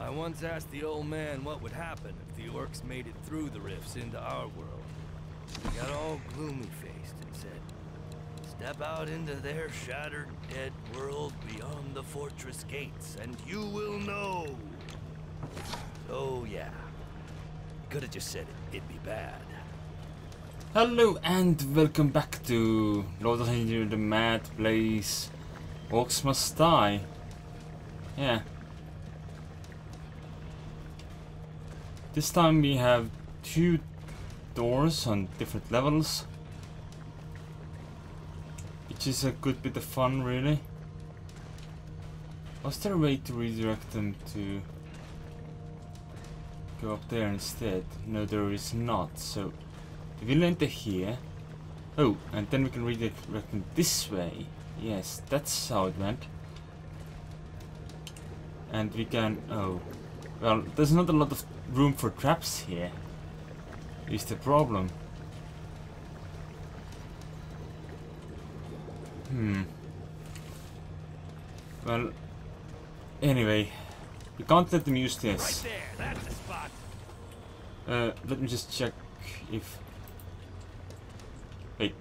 I once asked the old man what would happen if the orcs made it through the rifts into our world. He got all gloomy-faced and said, "Step out into their shattered, dead world beyond the fortress gates, and you will know." Oh yeah. Could have just said it, it'd be bad. Hello and welcome back to Lord Andres Indoril, the Mad Place. Orcs Must Die. Yeah. This time we have two doors on different levels, which is a good bit of fun, really. Was there a way to redirect them to go up there instead? No, there is not, so if we'll enter here. Oh, and then we can redirect them this way. Yes, that's how it went. And we can... oh. Well, there's not a lot of room for traps here, is the problem. Well, anyway, we can't let them use this. Right there, that's the spot. Let me just check if... wait.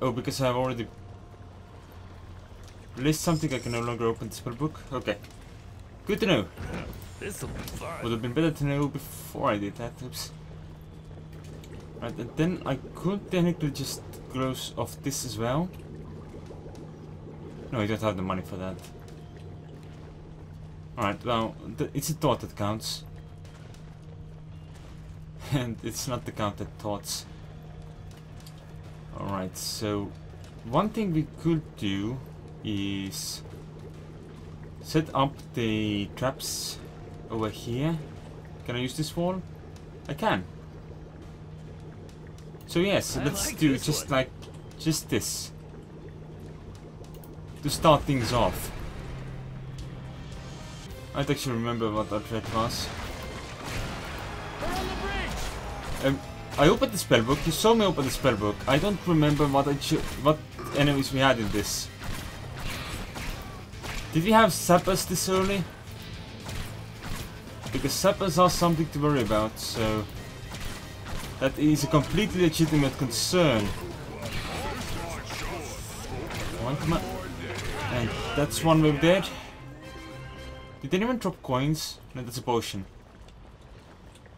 Oh, because I've already released something, I can no longer open the spellbook. Okay. Good to know. This'll be fun. Would have been better to know before I did that. Oops. Right, and then I could technically just close off this as well. No, I don't have the money for that. Alright, well, it's a thought that counts. And it's not the count that thoughts. Alright, so one thing we could do is set up the traps over here. Can I use this wall? I can. So yes, let's do just like just this to start things off. I don't actually remember what our threat was. I opened the spellbook. You saw me open the spellbook. I don't remember what enemies we had in this. Did we have sappers this early? Because sappers are something to worry about, so that is a completely legitimate concern. One command, and that's one we're dead. Did anyone drop coins? No, that's a potion.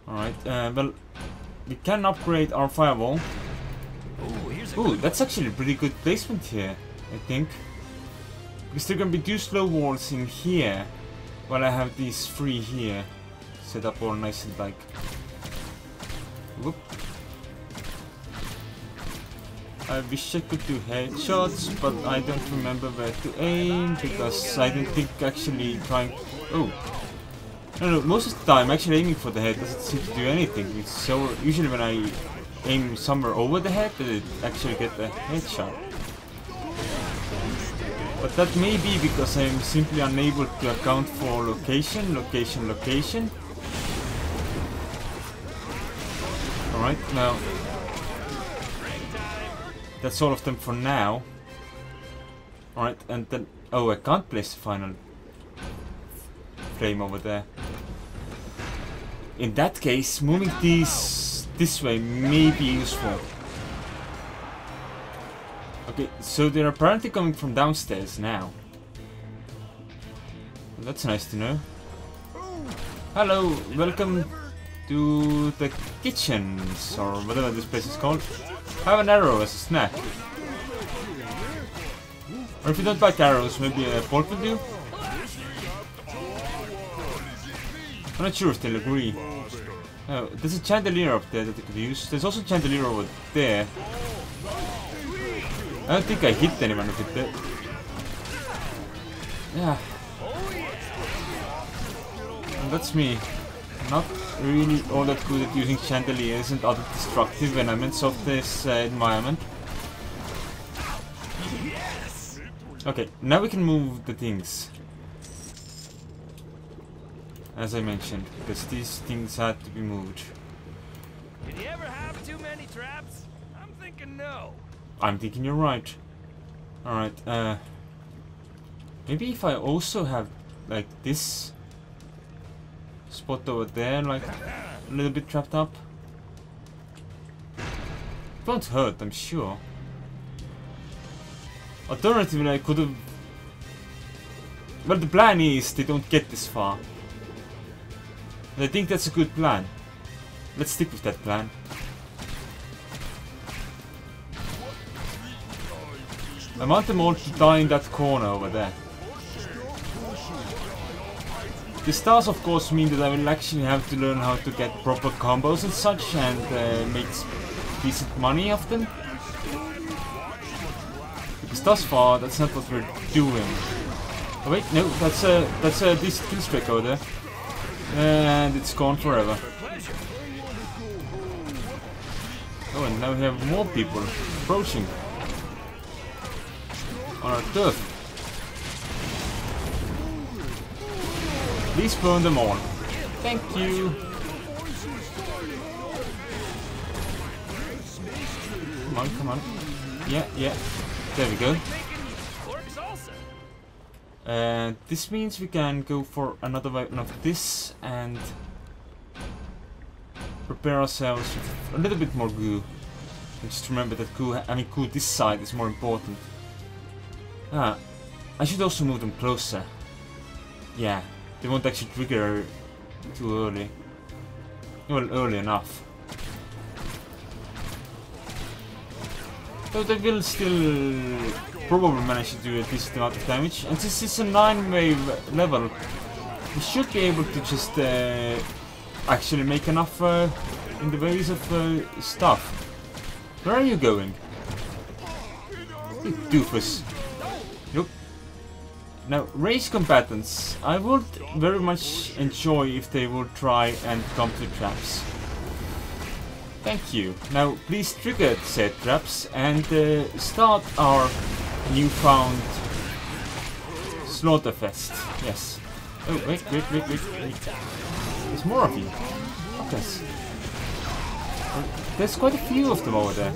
Alright, well, we can upgrade our firewall. Ooh, that's actually a pretty good placement here, I think. Because there are going to be two slow walls in here, while I have these three here set up all nice and like. Whoop. I wish I could do headshots, but I don't remember where to aim because I don't think actually trying. Oh, no! Most of the time, actually aiming for the head doesn't seem to do anything. It's so usually when I aim somewhere over the head, that it actually get a headshot. But that may be because I'm simply unable to account for location. Alright, now that's all of them for now. Alright, and then oh, I can't place the final flame over there. In that case, moving these this way may be useful. Okay, so they're apparently coming from downstairs now. Well, that's nice to know. Hello, welcome to the kitchens, or whatever this place is called. Have an arrow as a snack. Or if you don't like arrows, maybe a bolt will do? I'm not sure if they'll agree. Oh, there's a chandelier up there that I could use. There's also a chandelier over there. I don't think I hit anyone with it. Yeah. And that's me. Not really all that good at using chandeliers and other destructive elements of this environment. Okay, now we can move the things. As I mentioned, because these things had to be moved. Did you ever have too many traps? I'm thinking no. I'm thinking you're right. Alright, maybe if I also have like this spot over there, like a little bit trapped up. Won't hurt, I'm sure. Alternatively, I could have... Well, the plan is they don't get this far. And I think that's a good plan. Let's stick with that plan. I want them all to die in that corner over there. The stars of course mean that I will actually have to learn how to get proper combos and such and make decent money off them. Because thus far that's not what we're doing. Oh wait, no, that's a decent kill streak over there. And it's gone forever. Oh, and now we have more people approaching on our turf. Please burn them all. Thank you. Come on, come on. Yeah, yeah. There we go. And this means we can go for another weapon of this and prepare ourselves with a little bit more goo. And just remember that goo this side is more important. Ah, I should also move them closer. Yeah, they won't actually trigger too early. Well, early enough. Though they will still probably manage to do a decent amount of damage. And since it's a 9-wave level, we should be able to just actually make enough in the ways of stuff. Where are you going? You doofus. Nope. Now, race combatants, I would very much enjoy if they would try and come to traps. Thank you. Now, please trigger said traps and start our newfound slaughterfest. Yes. Oh, wait, wait, wait, wait, wait. There's more of you. Yes. There's quite a few of them over there.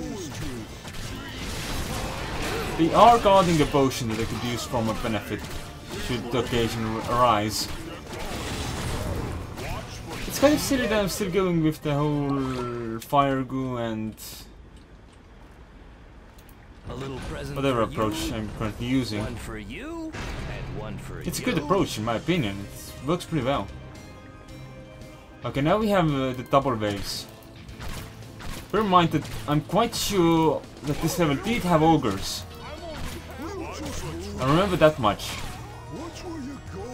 They are guarding a potion that I could use for my benefit, should the occasion arise. It's kind of silly that I'm still going with the whole fire goo and whatever approach I'm currently using. It's a good approach in my opinion, it works pretty well. Okay, now we have the double waves. Bear in mind that I'm quite sure that this level did have ogres. I remember that much.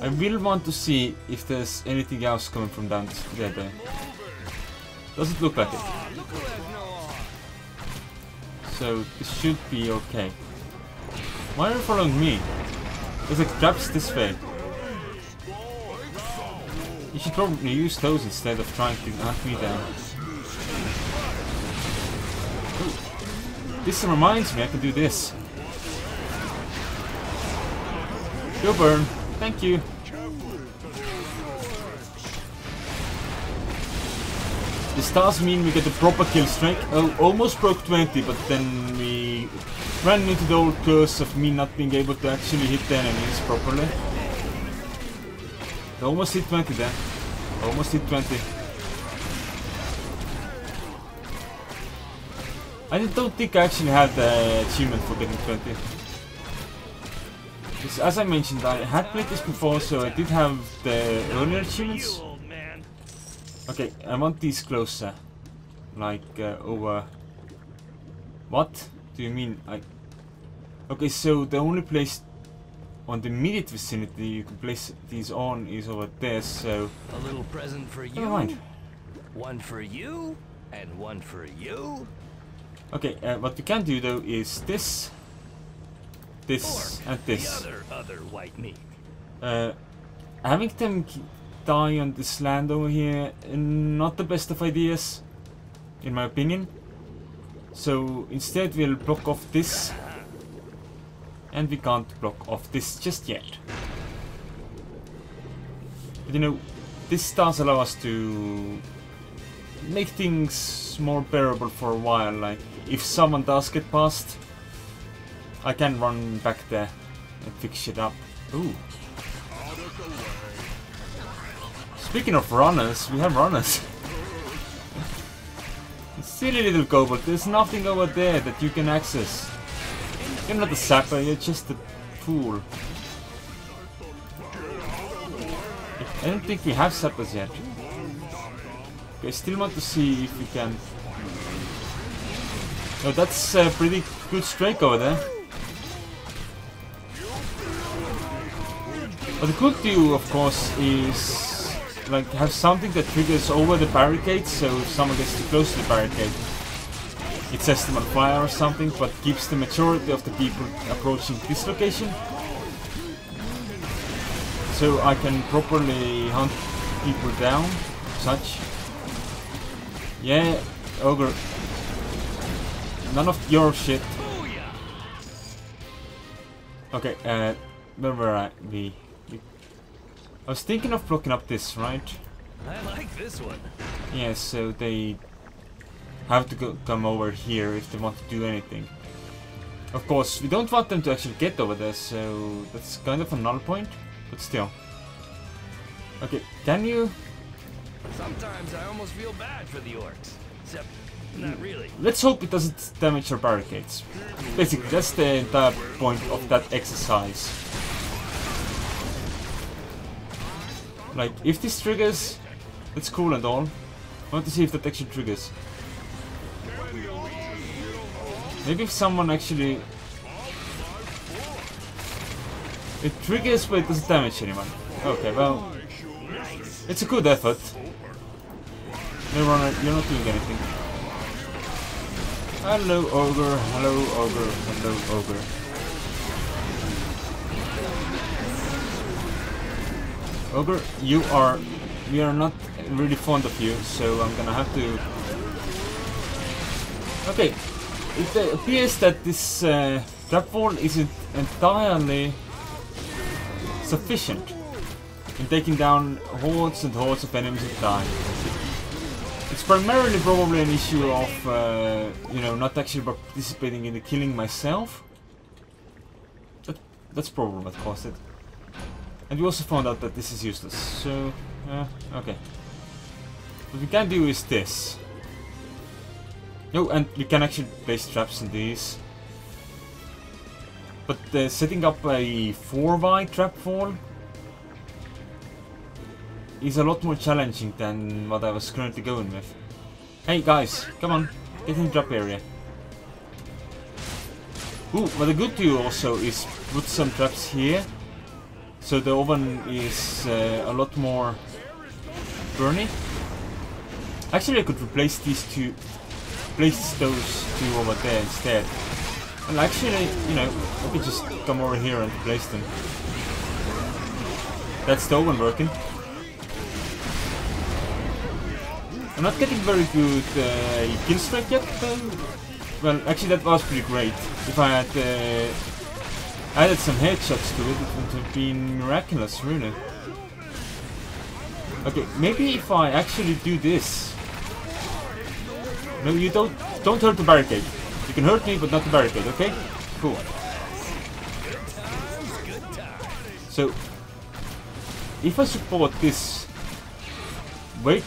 I will want to see if there's anything else coming from down there. Doesn't look like it. So this should be okay. Why are you following me? There's like traps this way. You should probably use those instead of trying to knock me down. Ooh. This reminds me I can do this. Go burn. Thank you. The stars mean we get a proper kill streak. Oh, almost broke 20, but then we ran into the old curse of me not being able to actually hit the enemies properly. I almost hit 20 there. I almost hit 20. I don't think I actually had the achievement for getting 20. As I mentioned, I had played this before, so I did have the earlier achievements. Okay, I want these closer. Like, over... What do you mean? Okay, so the only place on the immediate vicinity you can place these on is over there, so... A little present for you. Never mind. One for you, and one for you. Okay, what we can do though is this... This and this. The other white meat. Having them die on this land over here, not the best of ideas, in my opinion. So instead we'll block off this, and we can't block off this just yet. But you know, this does allow us to make things more bearable for a while. Like if someone does get past, I can run back there and fix shit up. Ooh. Speaking of runners, we have runners. Silly little kobold, there's nothing over there that you can access. You're not a sapper, you're just a fool. I don't think we have sappers yet. Okay, still want to see if we can... Oh, that's a pretty good strike over there. What the good do, of course, is like have something that triggers over the barricade, so if someone gets too close to the barricade, it sets them on fire or something, but keeps the majority of the people approaching this location. So I can properly hunt people down, such. Yeah, ogre. None of your shit. Okay, where were I? I was thinking of blocking up this, right? I like this one. Yeah, so they have to go, come over here if they want to do anything. Of course, we don't want them to actually get over there, so that's kind of a null point, but still. Okay, can you? Sometimes I almost feel bad for the orcs, except not really. Let's hope it doesn't damage our barricades. Basically, that's the entire point of that exercise. Like, if this triggers, it's cool and all. I want to see if that actually triggers. Maybe if someone actually... It triggers, but it doesn't damage anyone. Okay, well... It's a good effort. You're not doing anything. Hello, ogre. Hello, ogre. Hello, ogre. Ogre, you are... We are not really fond of you, so I'm gonna have to... Okay, it appears that this trap wall isn't entirely sufficient in taking down hordes and hordes of enemies at a time. It's primarily probably an issue of, you know, not actually participating in the killing myself. That's probably what caused it. And we also found out that this is useless, so... okay. What we can do is this. Oh, and we can actually place traps in these. But setting up a 4-by trap wall is a lot more challenging than what I was currently going with. Hey guys, come on, get in the trap area. Ooh, what I could do also is put some traps here. So the oven is a lot more burny. Actually, I could replace these two, place those two over there instead. And actually, you know, I could just come over here and replace them. That's the oven working. I'm not getting very good kill strike yet. Well, actually, that was pretty great. If I had. Added some headshots to it, it would have been miraculous, really. Okay, maybe if I actually do this... No, you don't hurt the barricade. You can hurt me, but not the barricade, okay? Cool. So, if I support this... Wait.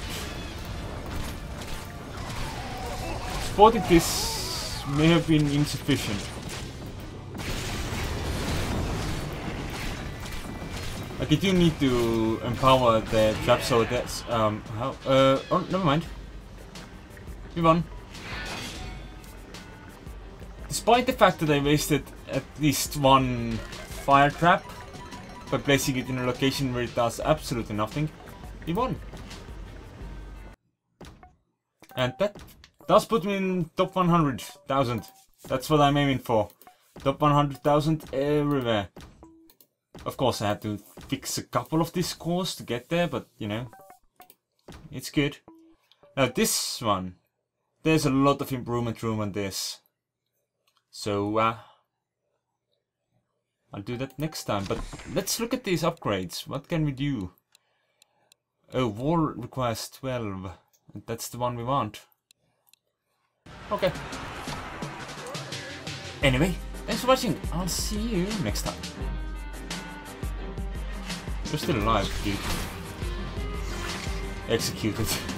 Supporting this may have been insufficient. Like, you do need to empower the trap, so that's, oh, never mind. We won. Despite the fact that I wasted at least one fire trap by placing it in a location where it does absolutely nothing, we won. And that does put me in top 100,000. That's what I'm aiming for. Top 100,000 everywhere. Of course, I had to fix a couple of these scores to get there, but, you know, it's good. Now this one, there's a lot of improvement room on this. So, I'll do that next time. But let's look at these upgrades. What can we do? Oh, wall requires 12. And that's the one we want. Okay. Anyway, thanks for watching. I'll see you next time. You're still alive, dude. executed.